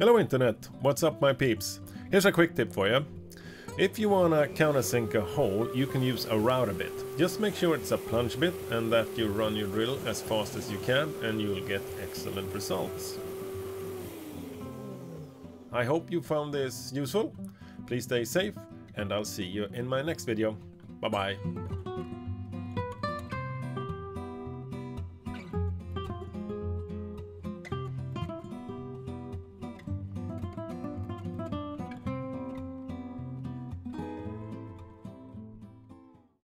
Hello internet, what's up my peeps? Here's a quick tip for you. If you wanna countersink a hole, you can use a router bit. Just make sure it's a plunge bit and that you run your drill as fast as you can and you'll get excellent results. I hope you found this useful. Please stay safe and I'll see you in my next video. Bye bye.